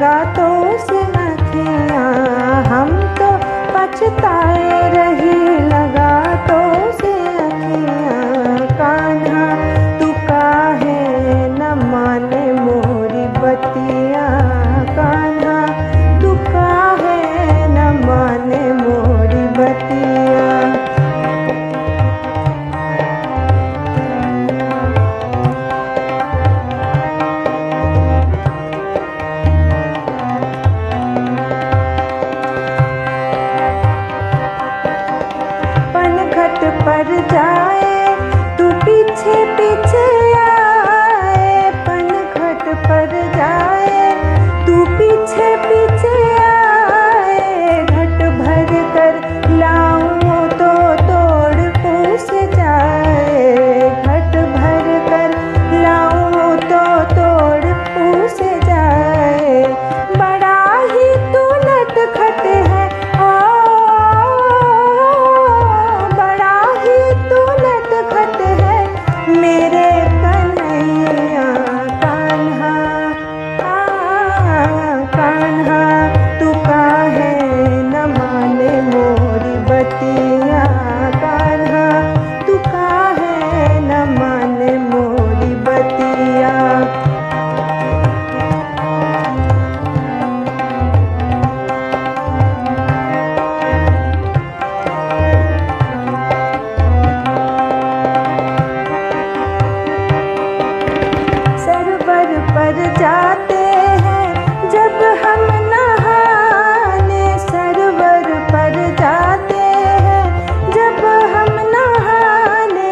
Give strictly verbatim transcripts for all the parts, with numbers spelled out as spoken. लगा तो उसे नथिया, हम तो पछताए रहे। लगा तो उसे नथिया, कान्हा तू काहे न माने मोरी बतिया। कान्हा तू काहे न माने मोरी बतिया। पर जाए तू पीछे पीछे आए, पनघट पर जाए तू पीछे पीछे आए। घट भर कर लाऊं तो तोड़ पूछ जाए, घट भर कर लाऊं तो तोड़ पूछ जाए। बड़ा ही तू नटखट है, पर जाते हैं जब हम नहाने। सरवर पर जाते हैं जब हम नहाने।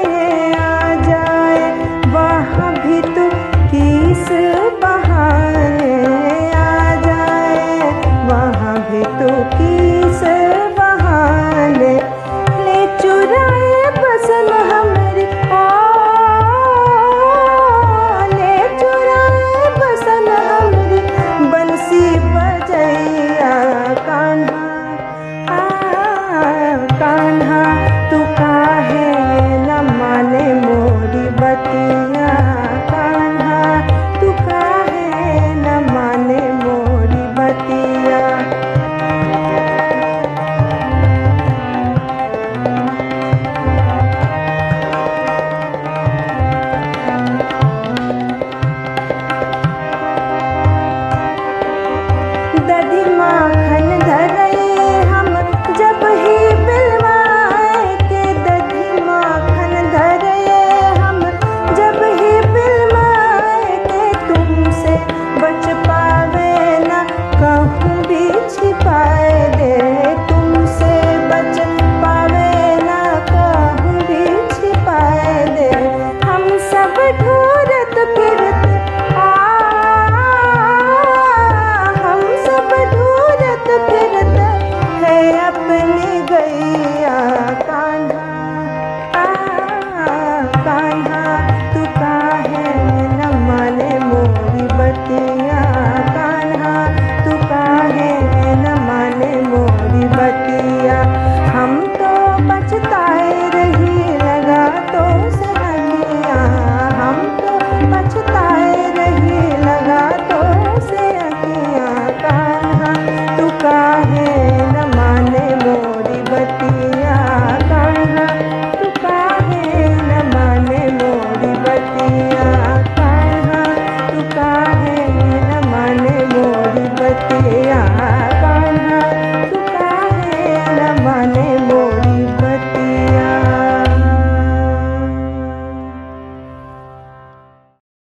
आ जाए वहाँ भी तू किस बहाने, आ जाए वहाँ भी तू किस बहाने। ले चुराए फसल हमारी, कान्हा तू काहे न माने मोरी बतिया।